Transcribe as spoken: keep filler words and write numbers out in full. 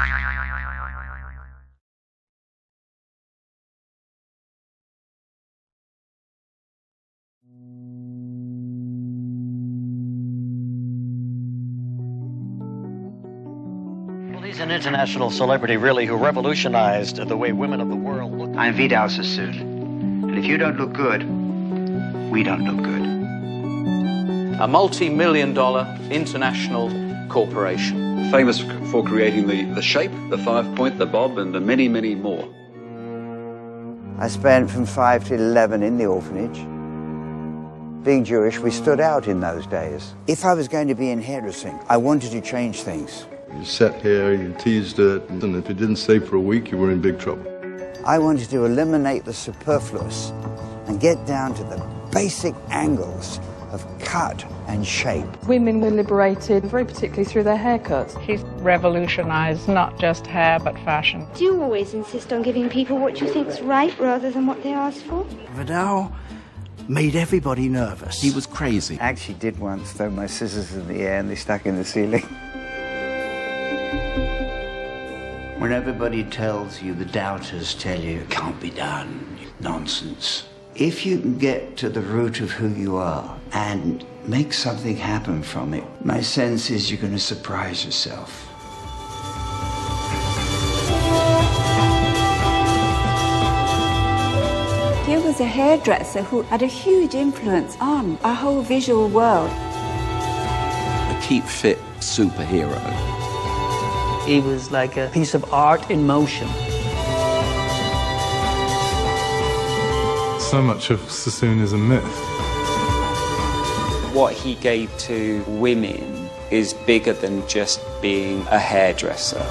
Well, he's an international celebrity, really, who revolutionized the way women of the world look. I'm Vidal Sassoon, and if you don't look good, we don't look good. A multi-million dollar international corporation. Famous for creating the, the shape, the five point, the bob, and the many, many more. I spent from five to eleven in the orphanage. Being Jewish, we stood out in those days. If I was going to be in hairdressing, I wanted to change things. You sat here, you teased it, and if you didn't stay for a week, you were in big trouble. I wanted to eliminate the superfluous and get down to the basic angles of cut and shape. Women were liberated, very particularly through their haircuts. He's revolutionised not just hair, but fashion. Do you always insist on giving people what you think's right rather than what they ask for? Vidal made everybody nervous. He was crazy. I actually did once throw my scissors in the air and they stuck in the ceiling. When everybody tells you, the doubters tell you, it can't be done, nonsense. If you can get to the root of who you are and make something happen from it, my sense is you're going to surprise yourself. Here was a hairdresser who had a huge influence on our whole visual world. A keep fit superhero. He was like a piece of art in motion. So much of Sassoon is a myth. What he gave to women is bigger than just being a hairdresser.